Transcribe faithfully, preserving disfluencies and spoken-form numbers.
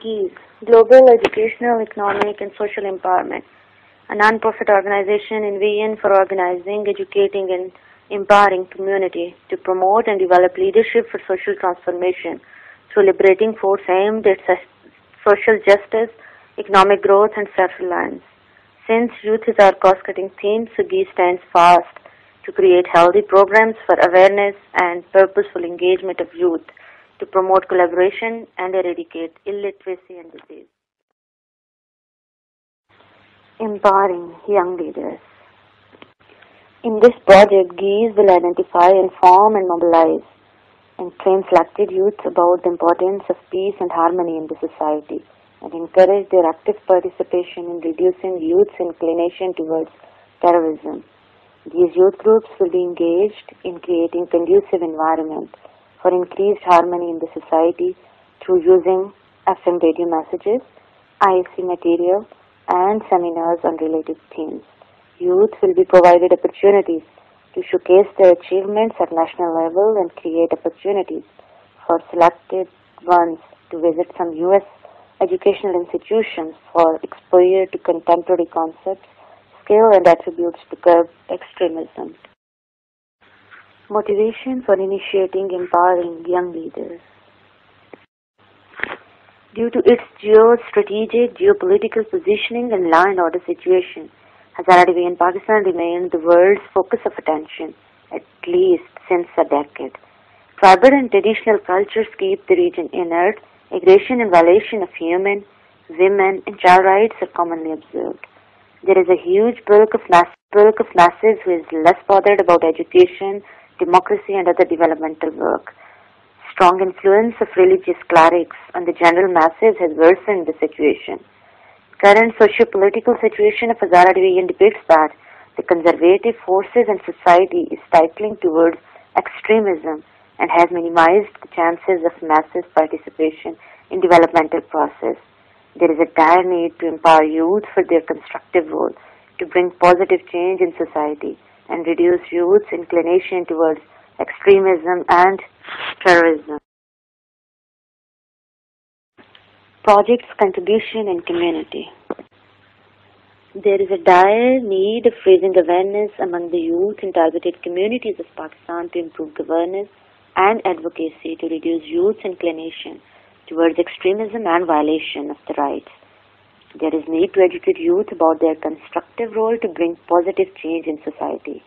GEESE, Global Educational, Economic and Social Empowerment, a non-profit organization in Vienna for organizing, educating and empowering community to promote and develop leadership for social transformation through liberating force aimed at social justice, economic growth and self-reliance. Since youth is our cost-cutting theme, so GEESE stands fast to create healthy programs for awareness and purposeful engagement of youth to promote collaboration and eradicate illiteracy and disease. Empowering young leaders. In this project, GEESE will identify, inform and mobilize and train selected youth about the importance of peace and harmony in the society and encourage their active participation in reducing youth's inclination towards terrorism. These youth groups will be engaged in creating conducive environment for increased harmony in the society through using F M radio messages, I F C material and seminars on related themes. Youth will be provided opportunities to showcase their achievements at national level and create opportunities for selected ones to visit some U S educational institutions for exposure to contemporary concepts, skill and attributes to curb extremism. Motivation for initiating empowering young leaders. Due to its geo-strategic, geopolitical positioning and law and order situation, Hazara Division Pakistan remained the world's focus of attention, at least since a decade. Tribal and traditional cultures keep the region inert. Aggression and violation of human, women, and child rights are commonly observed. There is a huge bulk of, mass bulk of masses who is less bothered about education, democracy, and other developmental work. Strong influence of religious clerics on the general masses has worsened the situation. Current socio-political situation of Hazara Division depicts that the conservative forces in society is tightening towards extremism and has minimized the chances of massive participation in developmental process. There is a dire need to empower youth for their constructive role, to bring positive change in society and reduce youth's inclination towards extremism and terrorism. Project's contribution and community. There is a dire need of raising awareness among the youth and targeted communities of Pakistan to improve governance and advocacy to reduce youth's inclination towards extremism and violation of the rights. There is need to educate youth about their constructive role to bring positive change in society.